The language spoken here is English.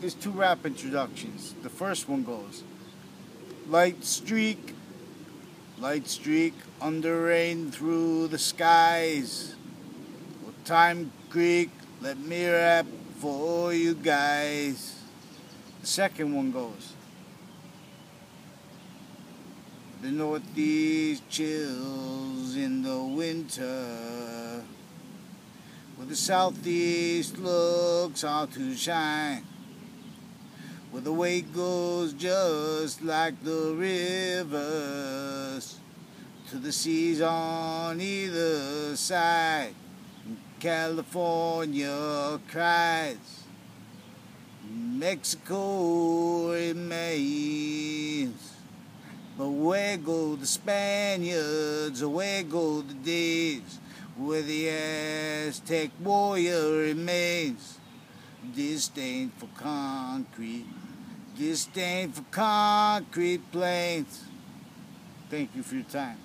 there's two rap introductions. The first one goes, light streak under rain through the skies. Well, time creek, let me rap for you guys. The second one goes, the northeast chills in the winter. Well, the southeast looks all to shine. Well, the way goes just like the rivers to the seas on either side. California cries, Mexico remains. But where go the Spaniards, where go the days where the Aztec warrior remains? Disdain for concrete, disdain for concrete plains. Thank you for your time.